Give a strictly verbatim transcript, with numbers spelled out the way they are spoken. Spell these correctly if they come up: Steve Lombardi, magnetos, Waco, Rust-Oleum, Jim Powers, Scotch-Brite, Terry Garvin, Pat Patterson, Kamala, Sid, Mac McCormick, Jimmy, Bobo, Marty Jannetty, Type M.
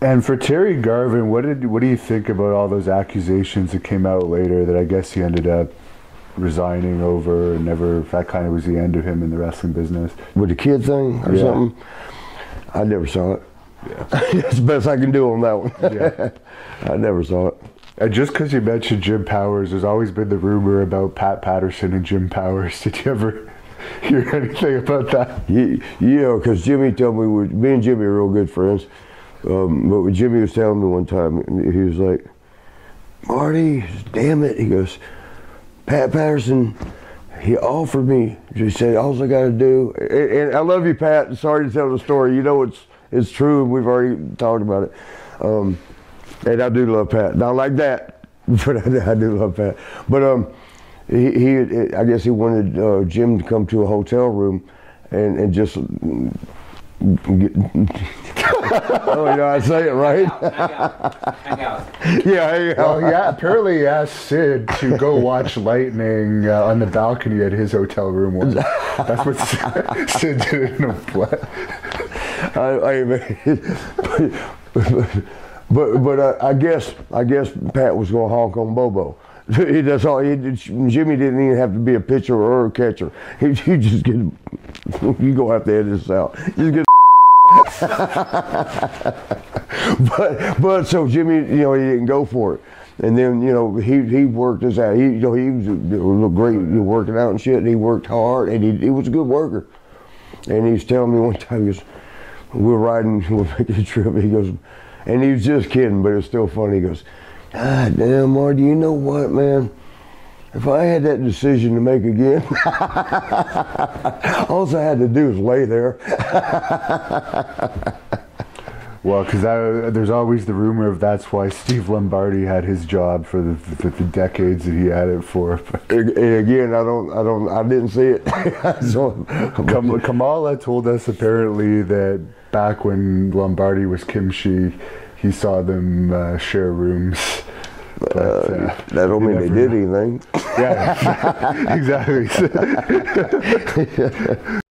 And for Terry Garvin, what did what do you think about all those accusations that came out later that I guess he ended up resigning over and never, that kind of was the end of him in the wrestling business? With the kid thing or yeah. something? I never saw it. Yeah. That's the best I can do on that one. Yeah. I never saw it. And just because you mentioned Jim Powers, there's always been the rumor about Pat Patterson and Jim Powers. Did you ever hear anything about that? Yeah, because you know, Jimmy told me, we, me and Jimmy are real good friends, um, but Jimmy was telling me one time, he was like, Marty, damn it, he goes, Pat Patterson, he offered me, he said, all I got to do, and, and I love you, Pat, sorry to tell the story, you know it's it's true, and we've already talked about it. Um, and I do love Pat, not like that, but I, I do love Pat. But um, he, he, I guess he wanted uh, Jim to come to a hotel room and, and just get, oh, you know, I say it right. Hang out. Hang out. Hang out. Yeah, hang out. Well, yeah, apparently he asked Sid to go watch lightning uh, on the balcony at his hotel room once. That's what Sid, Sid did in a what? I, I mean, but but, but uh, I guess I guess Pat was gonna honk on Bobo. He, that's all. He, Jimmy didn't even have to be a pitcher or a catcher. He, you just get. You gonna have to edit this out. You just get. but but so Jimmy, you know, he didn't go for it, and then you know he he worked us out. He you know he was, was great working out and shit. And he worked hard, and he he was a good worker. And he was telling me one time, he goes, we're riding, we're making a trip. He goes, and he was just kidding, but it was still funny. He goes, ah, damn, Marty, you know what, man? If I had that decision to make again, all I had to do was lay there. Well, because there's always the rumor of that's why Steve Lombardi had his job for the, for the decades that he had it for. And again, I don't, I don't, I didn't see it. So, Kamala told us apparently that back when Lombardi was kimchi, he saw them uh, share rooms. But, uh, uh, that don't mean they did anything. Yeah, exactly.